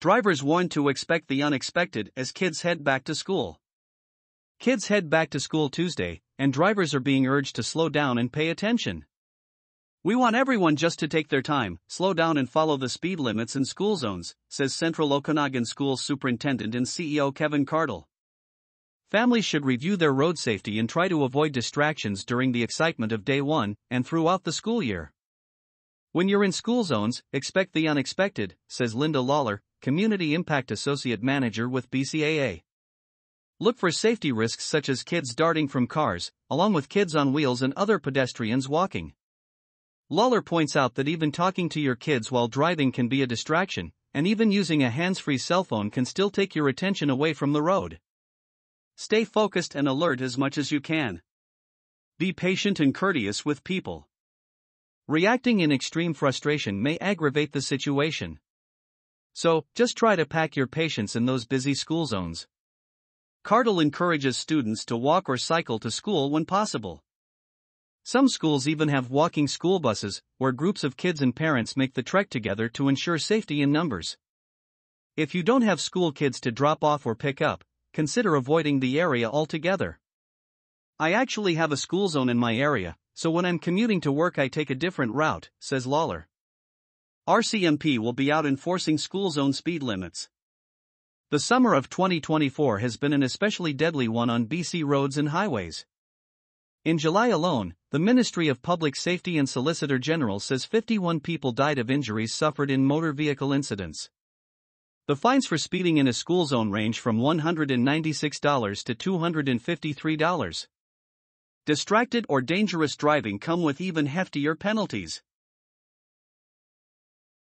Drivers warned to expect the unexpected as kids head back to school. Kids head back to school Tuesday, and drivers are being urged to slow down and pay attention. "We want everyone just to take their time, slow down and follow the speed limits in school zones," says Central Okanagan Schools Superintendent and CEO Kevin Cardle. "Families should review their road safety and try to avoid distractions during the excitement of day one and throughout the school year. When you're in school zones, expect the unexpected," says Linda Lawler, Community Impact Associate Manager with BCAA. "Look for safety risks such as kids darting from cars, along with kids on wheels and other pedestrians walking." Lawler points out that even talking to your kids while driving can be a distraction, and even using a hands-free cell phone can still take your attention away from the road. "Stay focused and alert as much as you can. Be patient and courteous with people. Reacting in extreme frustration may aggravate the situation. So, just try to pack your patience in those busy school zones." Cardle encourages students to walk or cycle to school when possible. Some schools even have walking school buses, where groups of kids and parents make the trek together to ensure safety in numbers. If you don't have school kids to drop off or pick up, consider avoiding the area altogether. "I actually have a school zone in my area, so when I'm commuting to work I take a different route," says Lawler. RCMP will be out enforcing school zone speed limits. The summer of 2024 has been an especially deadly one on BC roads and highways. In July alone, the Ministry of Public Safety and Solicitor General says 51 people died of injuries suffered in motor vehicle incidents. The fines for speeding in a school zone range from $196 to $253. Distracted or dangerous driving come with even heftier penalties.